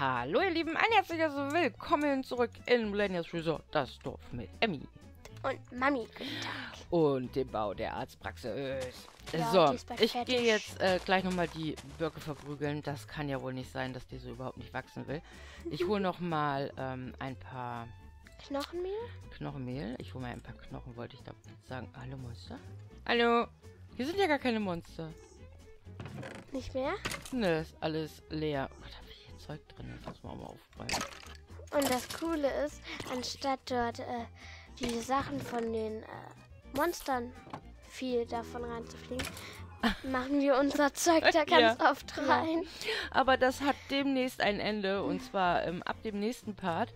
Hallo ihr Lieben, ein herzliches Willkommen zurück in Mulenjas Resort, das Dorf mit Emmy. Und Mami, guten Tag. Und dem Bau der Arztpraxis. Ja, so, ich gehe jetzt gleich nochmal die Birke verprügeln. Das kann ja wohl nicht sein, dass die so überhaupt nicht wachsen will. Ich hole nochmal ein paar... Knochenmehl? Knochenmehl. Ich hole mal ein paar Knochen, wollte ich da sagen. Hallo Monster. Hallo. Hier sind ja gar keine Monster. Nicht mehr? Ne, ist alles leer. Oh, da ist hier Zeug drin. Das muss man auch mal aufräumen. Und das Coole ist, anstatt dort die Sachen von den Monstern viel davon reinzufliegen, machen wir unser Zeug da ganz oft rein. Aber das hat demnächst ein Ende. Und zwar ab dem nächsten Part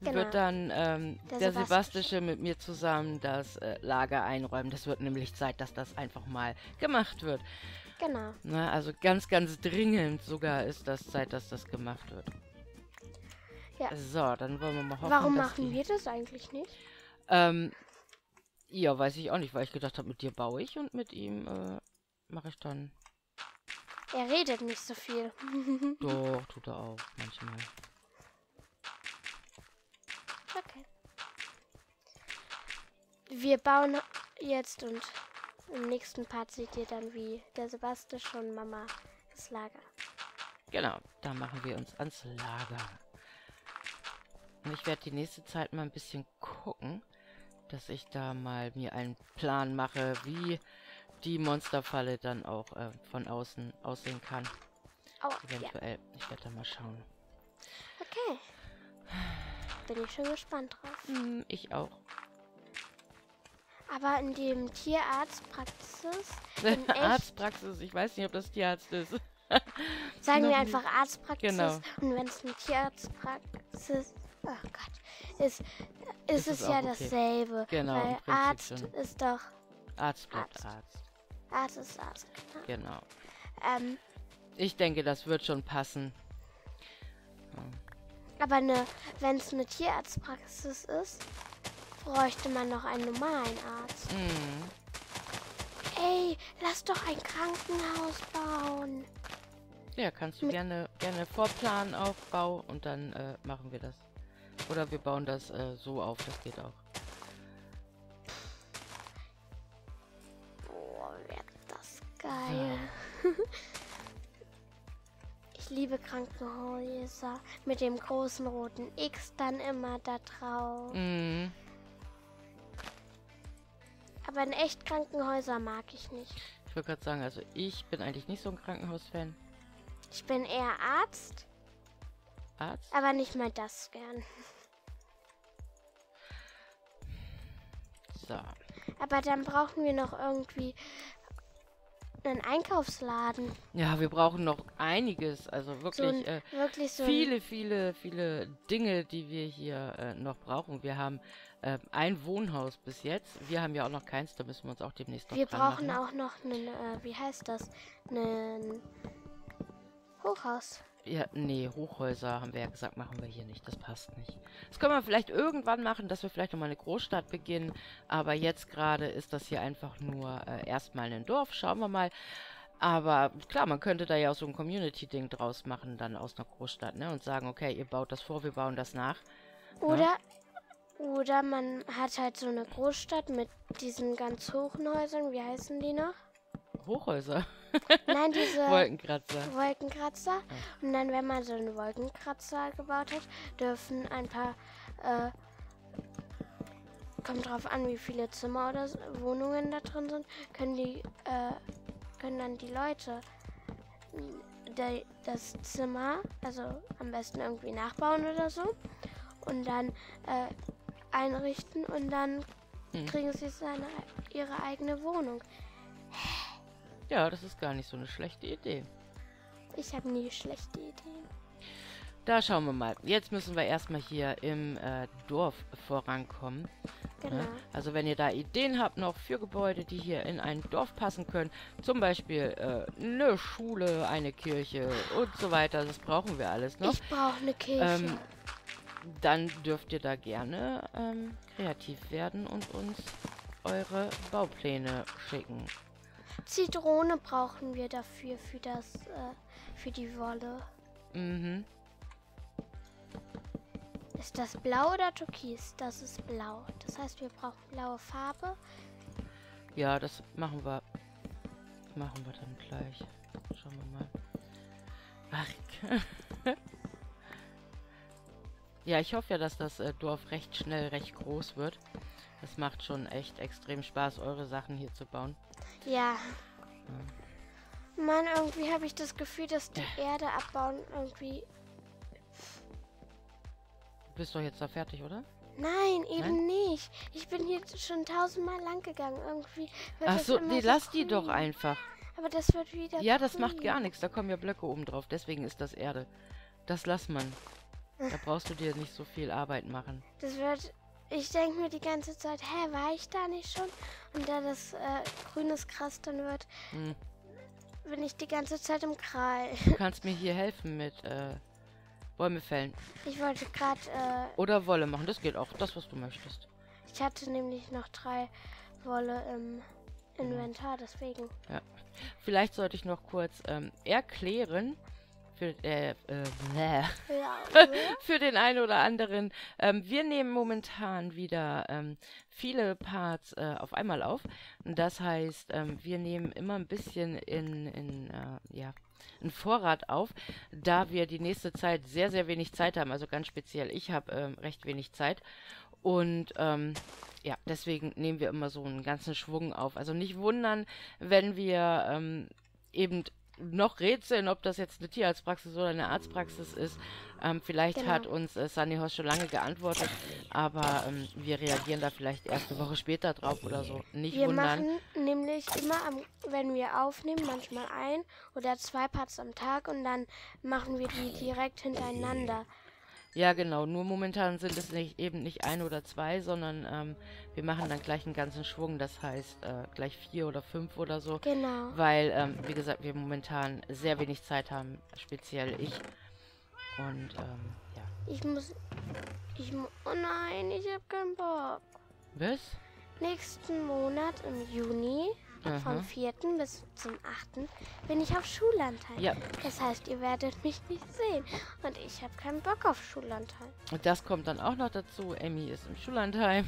wird dann der Sebastische mit mir zusammen das Lager einräumen. Das wird nämlich Zeit, dass das einfach mal gemacht wird. Genau. Na, also ganz, ganz dringend sogar ist das Zeit, dass das gemacht wird. Ja. So, dann wollen wir mal hoffen, warum machen wir das eigentlich nicht? Ja, weiß ich auch nicht, weil ich gedacht habe, mit dir baue ich und mit ihm mache ich dann... Er redet nicht so viel. Doch, tut er auch manchmal. Okay. Wir bauen jetzt und im nächsten Part seht ihr dann, wie der Sebastian und Mama das Lager. Genau, da machen wir uns ans Lager. Und ich werde die nächste Zeit mal ein bisschen gucken, dass ich da mal mir einen Plan mache, wie die Monsterfalle dann auch von außen aussehen kann. Oh, eventuell. Ja. Ich werde da mal schauen. Okay. Bin ich schon gespannt drauf. Ich auch. Aber in dem Tierarztpraxis... Arztpraxis, ich weiß nicht, ob das Tierarzt ist. Sagen wir einfach Arztpraxis. Genau. Und wenn es eine Tierarztpraxis... Oh Gott. Ist es ja okay. Dasselbe. Genau. Weil Arzt ist doch... Arzt bleibt Arzt. Arzt ist Arzt, genau. Ich denke, das wird schon passen. Aber wenn es eine Tierarztpraxis ist, bräuchte man noch einen normalen Arzt. Mm. Ey, lass doch ein Krankenhaus bauen. Ja, kannst du gerne vorplanen auf Bau und dann machen wir das. Oder wir bauen das so auf, das geht auch. Boah, wäre das geil. Ja. Ich liebe Krankenhäuser mit dem großen roten X dann immer da drauf. Mm. Aber in echt Krankenhäuser mag ich nicht. Ich wollte gerade sagen, also ich bin eigentlich nicht so ein Krankenhaus-Fan. Ich bin eher Arzt. Arzt? Aber nicht mal das gern. So. Aber dann brauchen wir noch irgendwie einen Einkaufsladen. Ja, wir brauchen noch einiges. Also wirklich, so wirklich so viele, viele, viele Dinge, die wir hier noch brauchen. Wir haben ein Wohnhaus bis jetzt. Wir haben ja auch noch keins, da müssen wir uns auch demnächst noch dran machen. Wir brauchen auch noch einen, wie heißt das? Einen Hochhaus. Ja, nee, Hochhäuser haben wir ja gesagt, machen wir hier nicht. Das passt nicht. Das können wir vielleicht irgendwann machen, dass wir vielleicht nochmal eine Großstadt beginnen. Aber jetzt gerade ist das hier einfach nur erstmal ein Dorf. Schauen wir mal. Aber klar, man könnte da ja auch so ein Community-Ding draus machen, dann aus einer Großstadt, ne? Und sagen, okay, ihr baut das vor, wir bauen das nach. Oder, ne? Oder man hat halt so eine Großstadt mit diesen ganz hohen Häusern. Wie heißen die noch? Hochhäuser. Nein, diese Wolkenkratzer. Wolkenkratzer. Ja. Und dann, wenn man so einen Wolkenkratzer gebaut hat, dürfen ein paar, kommt drauf an, wie viele Zimmer oder Wohnungen da drin sind, können dann die Leute das Zimmer, also am besten irgendwie nachbauen oder so, und dann einrichten und dann kriegen sie ihre eigene Wohnung. Ja, das ist gar nicht so eine schlechte Idee. Ich habe nie schlechte Ideen. Da schauen wir mal. Jetzt müssen wir erstmal hier im Dorf vorankommen. Genau. Ne? Also wenn ihr da Ideen habt noch für Gebäude, die hier in ein Dorf passen können, zum Beispiel eine Schule, eine Kirche und so weiter, das brauchen wir alles noch. Ich brauche eine Kirche. Dann dürft ihr da gerne kreativ werden und uns eure Baupläne schicken. Zitrone brauchen wir dafür für die Wolle. Mhm. Ist das blau oder türkis? Das ist blau. Das heißt, wir brauchen blaue Farbe. Ja, das machen wir. Machen wir dann gleich. Schauen wir mal. Ach. Ja, ich hoffe ja, dass das Dorf recht schnell recht groß wird. Es macht schon echt extrem Spaß, eure Sachen hier zu bauen. Ja. Ja. Mann, irgendwie habe ich das Gefühl, dass die Erde abbauen irgendwie... Du bist doch jetzt da fertig, oder? Nein, eben nicht. Ich bin hier schon 1000-mal lang gegangen. Irgendwie. Ach so, nee, so lass die doch einfach. Aber das wird wieder. Ja, das macht gar nichts. Da kommen ja Blöcke oben drauf. Deswegen ist das Erde. Das lass man. Da brauchst du dir nicht so viel Arbeit machen. Das wird. Ich denke mir die ganze Zeit, hä, war ich da nicht schon? Und da das grünes Gras dann wird, bin ich die ganze Zeit im Kral. Du kannst mir hier helfen mit. Bäume fällen. Ich wollte gerade... Oder Wolle machen, das geht auch. Das, was du möchtest. Ich hatte nämlich noch 3 Wolle im Inventar, deswegen. Ja. Vielleicht sollte ich noch kurz erklären, für den einen oder anderen. Wir nehmen momentan wieder viele Parts auf einmal auf. Das heißt, wir nehmen immer ein bisschen in Vorrat auf, da wir die nächste Zeit sehr, sehr wenig Zeit haben. Also ganz speziell, ich habe recht wenig Zeit. Und ja, deswegen nehmen wir immer so einen ganzen Schwung auf. Also nicht wundern, wenn wir eben noch rätseln, ob das jetzt eine Tierarztpraxis oder eine Arztpraxis ist. Vielleicht hat uns Sunny Horst schon lange geantwortet, aber wir reagieren da vielleicht erst eine Woche später drauf oder so. Nicht wundern. Wir machen nämlich immer, wenn wir aufnehmen, manchmal 1 oder 2 Parts am Tag und dann machen wir die direkt hintereinander. Ja, genau. Nur momentan sind es eben nicht 1 oder 2, sondern wir machen dann gleich einen ganzen Schwung. Das heißt gleich 4 oder 5 oder so. Genau. Weil, wie gesagt, wir momentan sehr wenig Zeit haben, speziell ich. Und, ja. Oh nein, ich hab keinen Bock. Was? Nächsten Monat im Juni, vom 4. bis zum 8. bin ich auf Schullandheim. Ja. Das heißt, ihr werdet mich nicht sehen. Und ich habe keinen Bock auf Schullandheim. Und das kommt dann auch noch dazu. Emmy ist im Schullandheim.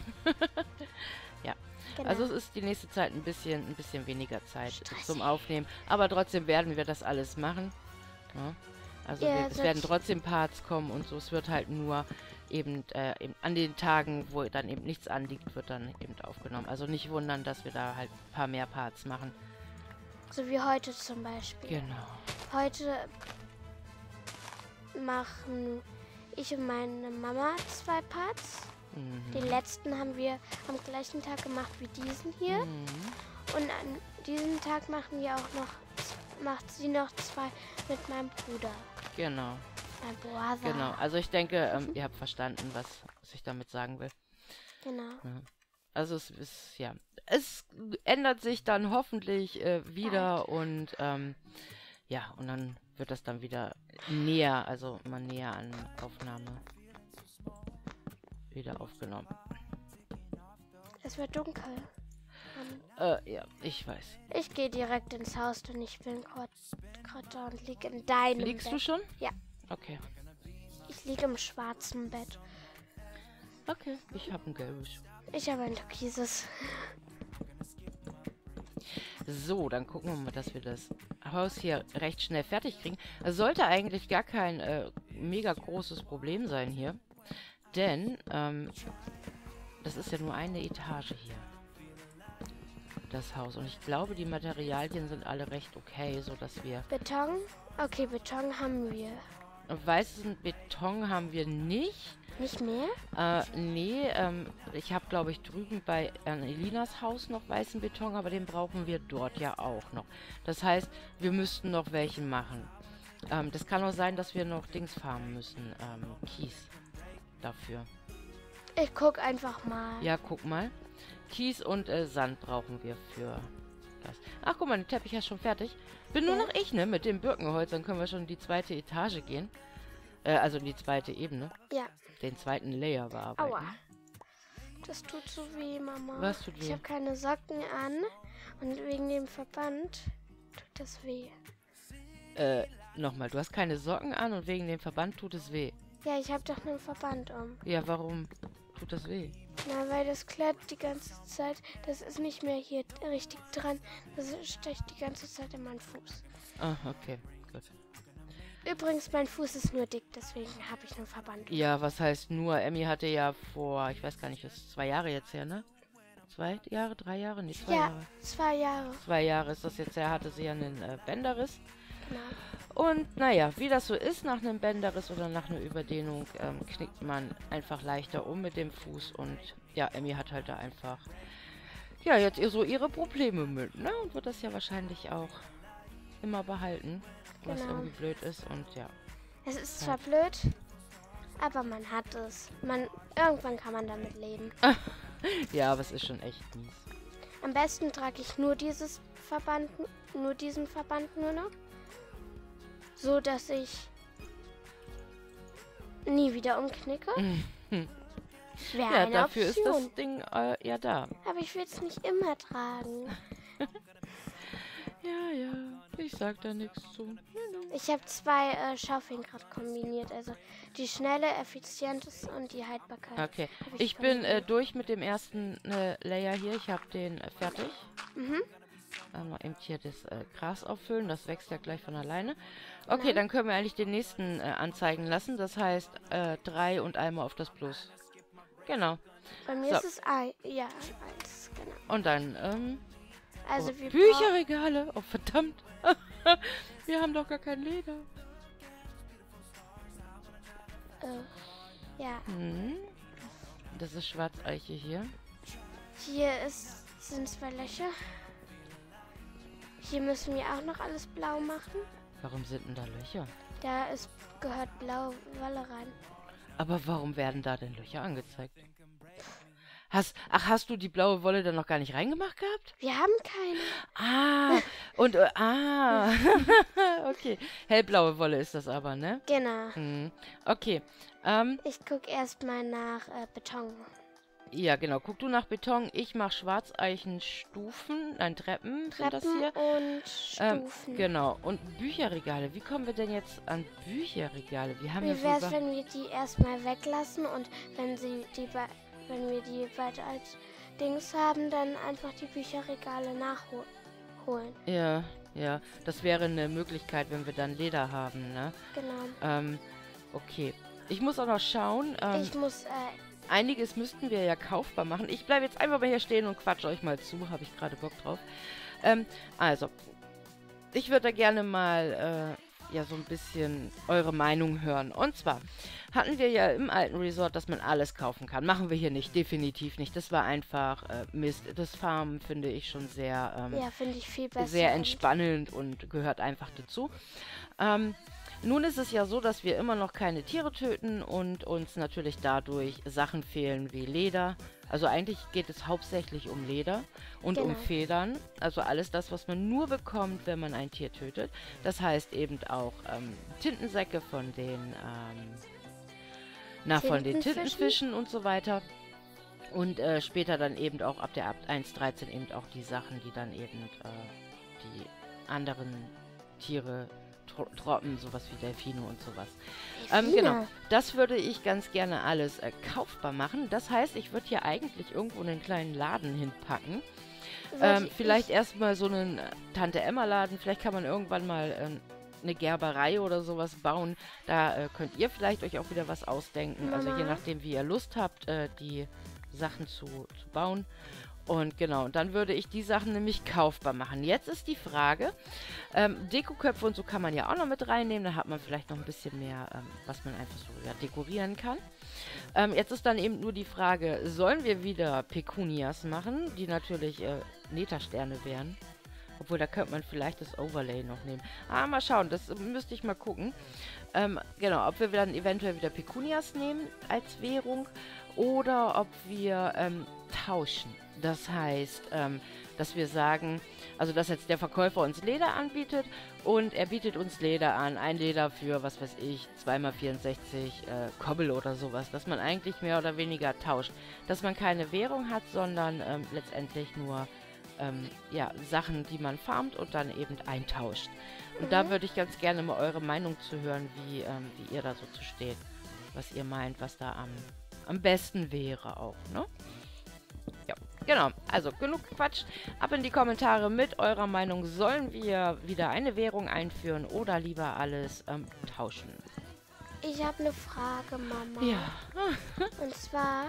Ja. Genau. Also es ist die nächste Zeit ein bisschen weniger Zeit zum Aufnehmen. Aber trotzdem werden wir das alles machen. Ja. Also es werden trotzdem Parts kommen und so. Es wird halt nur eben an den Tagen, wo dann eben nichts anliegt, wird dann eben aufgenommen. Also nicht wundern, dass wir da halt ein paar mehr Parts machen. So wie heute zum Beispiel. Genau. Heute machen ich und meine Mama 2 Parts. Den letzten haben wir am gleichen Tag gemacht wie diesen hier. Und an diesem Tag macht sie noch 2 mit meinem Bruder. Genau. Mein Bruder. Genau, also ich denke, ihr habt verstanden, was ich damit sagen will. Genau. Ja. Also es ist, ja, es ändert sich dann hoffentlich wieder und ja, und dann wird das dann wieder näher, also mal näher an Aufnahme wieder aufgenommen. Es wird dunkel. Ja, ich weiß. Ich gehe direkt ins Haus, denn ich bin gerade da und liege in deinem Bett. Liegst du schon? Ja. Okay. Ich liege im schwarzen Bett. Okay, ich habe ein gelbes. Ich habe ein türkises. So, dann gucken wir mal, dass wir das Haus hier recht schnell fertig kriegen. Es sollte eigentlich gar kein mega großes Problem sein hier. Denn, das ist ja nur eine Etage hier. Das Haus. Und ich glaube, die Materialien sind alle recht okay, sodass wir... Beton? Okay, Beton haben wir. Weißen Beton haben wir nicht. Nicht mehr? Nee, ich habe, glaube ich, drüben bei Elinas Haus noch weißen Beton, aber den brauchen wir dort ja auch noch. Das heißt, wir müssten noch welchen machen. Das kann auch sein, dass wir noch Dings farmen müssen. Kies. Dafür. Ich guck einfach mal. Ja, guck mal. Kies und Sand brauchen wir für das. Ach, guck mal, den Teppich ist schon fertig. Bin nur noch ich, ne? Mit dem Birkenholz, dann können wir schon in die zweite Etage gehen. Also in die zweite Ebene. Ja. Den zweiten Layer bearbeiten. Aua. Das tut so weh, Mama. Was tut weh? Ich habe keine Socken an und wegen dem Verband tut das weh. Nochmal, du hast keine Socken an und wegen dem Verband tut es weh. Ja, ich habe doch einen Verband um. Ja, warum tut das weh? Na, weil das klappt die ganze Zeit. Das ist nicht mehr hier richtig dran. Das stecht die ganze Zeit in meinen Fuß. Ah, okay, gut. Übrigens, mein Fuß ist nur dick, deswegen habe ich einen Verband. Ja, was heißt nur? Emmy hatte ja vor, ich weiß gar nicht, das ist 2 Jahre jetzt her, ne? 2 Jahre, 3 Jahre? Nee, 2 Jahre. 2 Jahre. 2 Jahre ist das jetzt her, hatte sie ja einen Bänderriss. Genau. Und naja, wie das so ist, nach einem Bänderriss oder nach einer Überdehnung knickt man einfach leichter um mit dem Fuß. Und ja, Emmy hat halt da einfach, ja, jetzt so ihre Probleme mit, ne? Und wird das ja wahrscheinlich auch immer behalten. Was genau irgendwie blöd ist und ja. Es ist zwar blöd, aber man hat es. Irgendwann kann man damit leben. Ja, aber es ist schon echt mies. Am besten trage ich nur diesen Verband nur noch. So, dass ich nie wieder umknicke. Wäre ja, eine dafür Option. Ist das Ding ja da. Aber ich will es nicht immer tragen. Ja, ja. Ich sag da nichts zu. Ich habe 2 Schaufeln gerade kombiniert. Also die schnelle, effizienteste und die Haltbarkeit. Okay. Ich bin durch mit dem ersten Layer hier. Ich habe den fertig. Mhm. Dann mal eben hier das Gras auffüllen. Das wächst ja gleich von alleine. Okay, dann können wir eigentlich den nächsten anzeigen lassen. Das heißt 3 und einmal auf das Plus. Genau. Bei mir ist es 1. Genau. Und dann... Also oh, wir Bücherregale! Oh, verdammt! Wir haben doch gar kein Leder. Ja. Hm. Das ist Schwarzeiche hier. Hier sind 2 Löcher. Hier müssen wir auch noch alles blau machen. Warum sind denn da Löcher? Da gehört blaue Wolle rein. Aber warum werden da denn Löcher angezeigt? Hast du die blaue Wolle dann noch gar nicht reingemacht gehabt? Wir haben keine. Ah, und, okay. Hellblaue Wolle ist das aber, ne? Genau. Hm. Okay. Ich gucke erstmal nach Beton. Ja, genau. Guck du nach Beton. Ich mache Schwarzeichenstufen, nein, Treppen sind das hier. Und Stufen. Genau. Und Bücherregale. Wie kommen wir denn jetzt an Bücherregale? Wir haben Wie wäre es, wenn wir die erstmal weglassen und wenn wir die weiter als Dings haben, dann einfach die Bücherregale nachholen. Ja, ja. Das wäre eine Möglichkeit, wenn wir dann Leder haben, ne? Genau. Okay. Ich muss auch noch schauen. Einiges müssten wir ja kaufbar machen. Ich bleibe jetzt einfach mal hier stehen und quatsche euch mal zu. Habe ich gerade Bock drauf. Also. Ich würde da gerne mal... ja, so ein bisschen eure Meinung hören. Und zwar hatten wir ja im alten Resort, dass man alles kaufen kann. Machen wir hier nicht, definitiv nicht. Das war einfach Mist. Das Farmen finde ich schon sehr, ja, finde ich viel besser, sehr entspannend und gehört einfach dazu. Nun ist es ja so, dass wir immer noch keine Tiere töten und uns natürlich dadurch Sachen fehlen wie Leder. Also eigentlich geht es hauptsächlich um Leder und um Federn. Also alles das, was man nur bekommt, wenn man ein Tier tötet. Das heißt eben auch Tintensäcke von den, Tintenfischen und so weiter. Und später dann eben auch ab der 1.13 eben auch die Sachen, die dann eben die anderen Tiere Tropen, sowas wie Delfine und sowas. Genau, das würde ich ganz gerne alles kaufbar machen. Das heißt, ich würde hier eigentlich irgendwo einen kleinen Laden hinpacken. Vielleicht erstmal so einen Tante-Emma-Laden. Vielleicht kann man irgendwann mal eine Gerberei oder sowas bauen. Da könnt ihr vielleicht euch auch wieder was ausdenken. Mama. Also je nachdem, wie ihr Lust habt, die Sachen zu bauen. Und genau, und dann würde ich die Sachen nämlich kaufbar machen. Jetzt ist die Frage, Dekoköpfe und so kann man ja auch noch mit reinnehmen. Da hat man vielleicht noch ein bisschen mehr, was man einfach so dekorieren kann. Jetzt ist dann eben nur die Frage, sollen wir wieder Pecunias machen, die natürlich Netasterne wären? Obwohl, da könnte man vielleicht das Overlay noch nehmen. Ah, mal schauen, das müsste ich mal gucken. Genau, ob wir dann eventuell wieder Pecunias nehmen als Währung oder ob wir tauschen. Das heißt, dass wir sagen, also dass jetzt der Verkäufer uns Leder anbietet und er bietet uns Leder an. Ein Leder für, was weiß ich, 2x64 Kobbel oder sowas. Dass man eigentlich mehr oder weniger tauscht. Dass man keine Währung hat, sondern letztendlich nur ja, Sachen, die man farmt und dann eben eintauscht. Und da würde ich ganz gerne mal eure Meinung zu hören, wie ihr da so zu steht. was ihr meint, was da am besten wäre auch, ne? Ja, genau. Also genug Quatsch. Ab in die Kommentare mit eurer Meinung. Sollen wir wieder eine Währung einführen oder lieber alles tauschen? Ich habe eine Frage, Mama. Ja. Und zwar,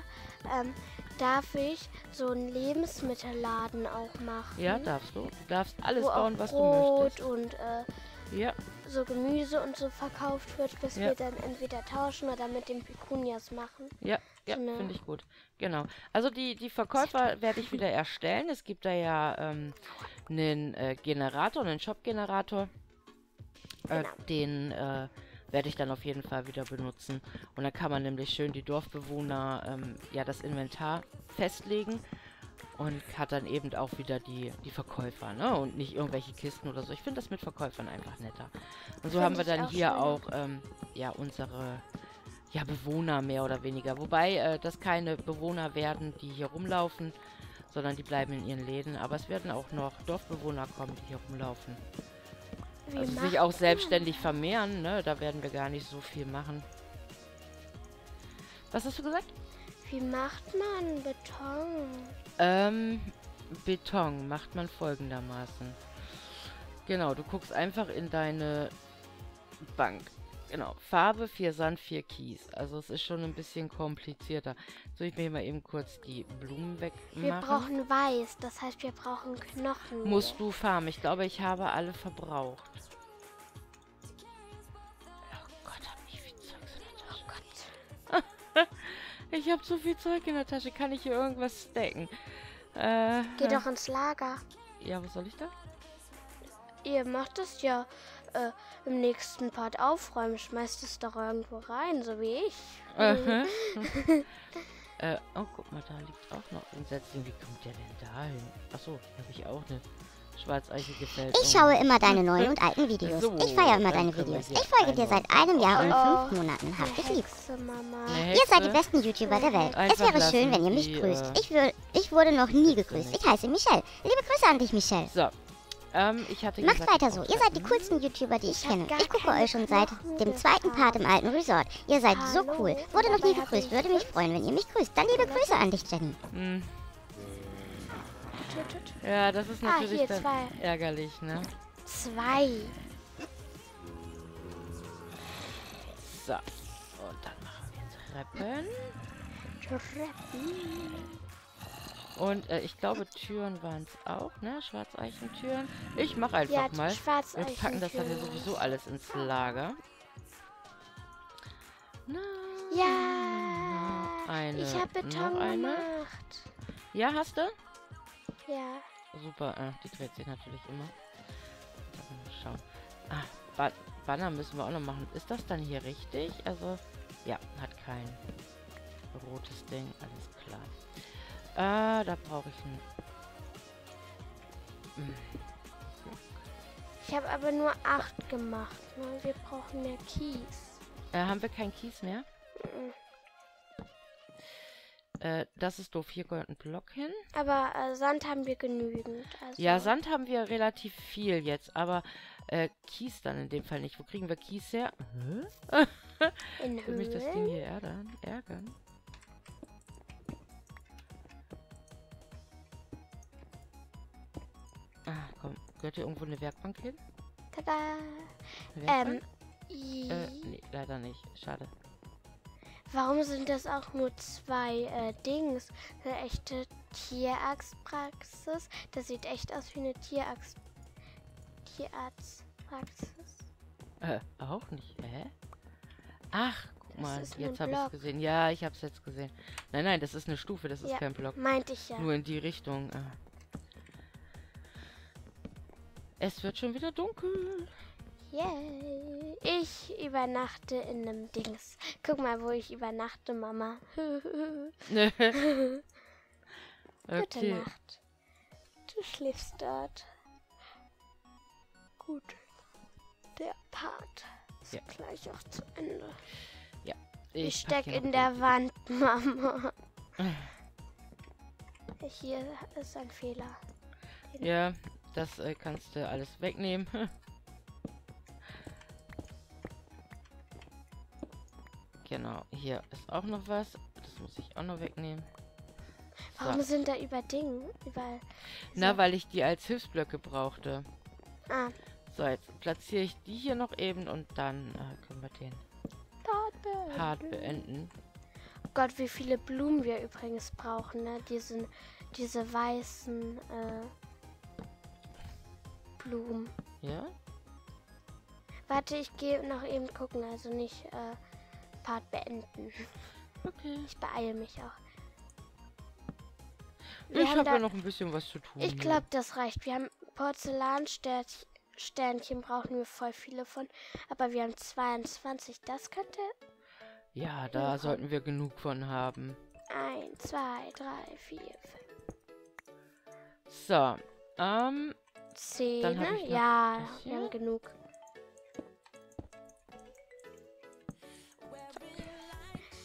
darf ich so einen Lebensmittelladen auch machen? Ja, darfst du. Du darfst alles bauen, was du möchtest. Brot und ja, so Gemüse und so verkauft wird, bis wir dann entweder tauschen oder mit den Pecunias machen. Ja, ja, so finde ich gut. Genau. Also die Verkäufer werde ich wieder erstellen. Es gibt da ja einen Generator, einen Shop-Generator. Genau. Den werde ich dann auf jeden Fall wieder benutzen. Und dann kann man nämlich schön die Dorfbewohner, ja, das Inventar festlegen und hat dann eben auch wieder die Verkäufer, ne? Und nicht irgendwelche Kisten oder so. Ich finde das mit Verkäufern einfach netter. Und so haben wir dann hier auch, ja, unsere, ja, Bewohner mehr oder weniger. Wobei das keine Bewohner werden, die hier rumlaufen, sondern die bleiben in ihren Läden. Aber es werden auch noch Dorfbewohner kommen, die hier rumlaufen. Also sich auch selbstständig vermehren, ne? Da werden wir gar nicht so viel machen. Was hast du gesagt? Wie macht man Beton? Beton macht man folgendermaßen. Genau, du guckst einfach in deine Bank. Genau, Farbe, 4 Sand, 4 Kies. Also es ist schon ein bisschen komplizierter. Soll ich mir mal eben kurz die Blumen wegmachen? Wir brauchen Weiß, das heißt wir brauchen Knochen. Musst du farmen. Ich glaube, ich habe alle verbraucht. Oh Gott, hab ich viel Zeugs in der Tasche. Oh Gott. Ich habe so viel Zeug in der Tasche. Kann ich hier irgendwas stacken? Geh doch ins Lager. Ja, was soll ich da? Ihr macht es ja im nächsten Part aufräumen, schmeißt es doch irgendwo rein, so wie ich. Oh, guck mal, da liegt auch noch ein Setzling. Wie kommt der denn da hin? Achso, habe ich auch eine Schwarzeiche gefällt. Ich schaue immer deine neuen und alten Videos. So, ich feiere immer deine Videos. Ich folge dir seit einem Jahr und 5 Monaten. Hab dich lieb. Ihr seid die besten YouTuber der Welt. Einfach es wäre schön, wenn ihr mich grüßt. Ich wurde noch nie gegrüßt. Ich heiße Michelle. Liebe Grüße an dich, Michelle. So. Macht weiter so. Ihr seid die coolsten YouTuber, die ich kenne. Ich gucke euch schon seit dem zweiten Part im alten Resort. Ihr seid so cool. Wurde noch nie gegrüßt. Würde mich freuen, wenn ihr mich grüßt. Dann liebe Grüße an dich, Jenny. Ja, das ist natürlich dann ärgerlich, ne? 2. So. Und dann machen wir Treppen. Und ich glaube, Türen waren es auch, ne? Schwarzeichentüren. Ich mache einfach mal. Wir packen das dann hier sowieso alles ins Lager. Na, ja. Ich habe Beton gemacht. Ja, hast du? Ja. Super, die dreht sich natürlich immer. Mal schauen. Ah, Banner müssen wir auch noch machen. Ist das dann hier richtig? Also, ja, hat kein rotes Ding. Alles klar. Da brauche ich einen. Ich habe aber nur 8 gemacht. Ne? Wir brauchen mehr Kies. Haben wir keinen Kies mehr? Das ist doof. Hier gehört ein Block hin. Aber Sand haben wir genügend. Also ja, Sand haben wir relativ viel jetzt, aber Kies dann in dem Fall nicht. Wo kriegen wir Kies her? In Höhlen? Mich das Ding hier ärgern. Ah, komm. Gehört hier irgendwo eine Werkbank hin? Tada! Eine Werkbank? Nee, leider nicht. Schade. Warum sind das auch nur 2 Dings? Eine echte Tierarztpraxis. Das sieht echt aus wie eine Tierarztpraxis. Auch nicht, hä? Ach, guck mal, jetzt habe ich es gesehen. Ja, ich habe es jetzt gesehen. Nein, nein, das ist eine Stufe, das ist kein Block. Meinte ich ja. Nur in die Richtung. Es wird schon wieder dunkel. Yay. Ich übernachte in einem Dings. Guck mal, wo ich übernachte, Mama. Okay. Gute Nacht. Du schläfst dort. Gut. Der Part ist gleich auch zu Ende. Ja. Ich stecke in der Wand, Mama. Hier ist ein Fehler. Ja, das kannst du alles wegnehmen. Genau, hier ist auch noch was. Das muss ich auch noch wegnehmen. So. Warum sind da überall? Na, weil ich die als Hilfsblöcke brauchte. Ah. So, jetzt platziere ich die hier noch eben und dann können wir den Part beenden. Oh Gott, wie viele Blumen wir übrigens brauchen, ne? Diese weißen Blumen. Ja? Warte, ich gehe noch eben gucken, also nicht Part beenden. Okay. Ich beeile mich auch. Ich habe ja noch ein bisschen was zu tun. Ich glaube, das reicht. Wir haben Porzellansternchen, brauchen wir voll viele von. Aber wir haben 22. Das könnte... Ja, da sollten wir genug von haben. 1, 2, 3, 4, 5. So, 10, dann hab ich ja, wir haben genug.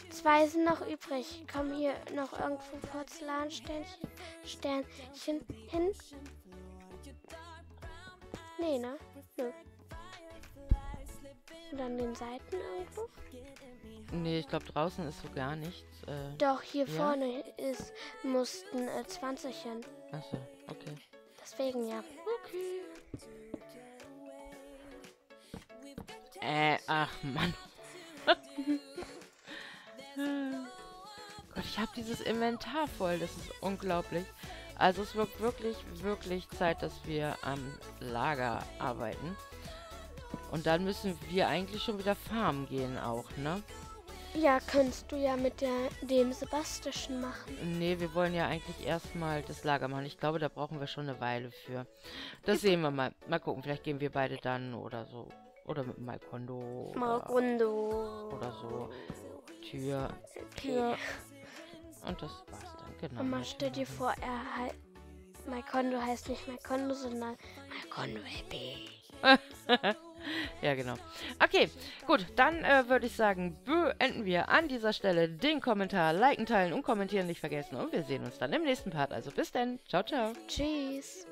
Zwei sind noch übrig. Kommen hier noch irgendwo Porzellansternchen hin? Nee, ne? Nö. Und an den Seiten irgendwo? Nee, ich glaube draußen ist so gar nichts. Doch, hier ja? Vorne mussten 20 hin. Achso, okay. Deswegen ja. Okay. Ach Mann. Gott, ich habe dieses Inventar voll, das ist unglaublich. Also es wird wirklich, wirklich Zeit, dass wir am Lager arbeiten. Und dann müssen wir eigentlich schon wieder farmen gehen auch, ne? Ja, könntest du ja mit dem Sebastischen machen. Nee, wir wollen ja eigentlich erstmal das Lager machen. Ich glaube, da brauchen wir schon eine Weile für. Das sehen wir mal. Mal gucken, vielleicht gehen wir beide dann oder so. Oder mit Maikondo. Maikondo. Oder so. Tür. Tür. Und das war's dann, genau. Und man stell dir vor, Maikondo heißt nicht Maikondo, sondern Maikondo Happy. Ja, genau. Okay, gut, dann würde ich sagen, beenden wir an dieser Stelle den Kommentar. Liken, teilen und kommentieren nicht vergessen. Und wir sehen uns dann im nächsten Part. Also bis dann. Ciao, ciao. Tschüss.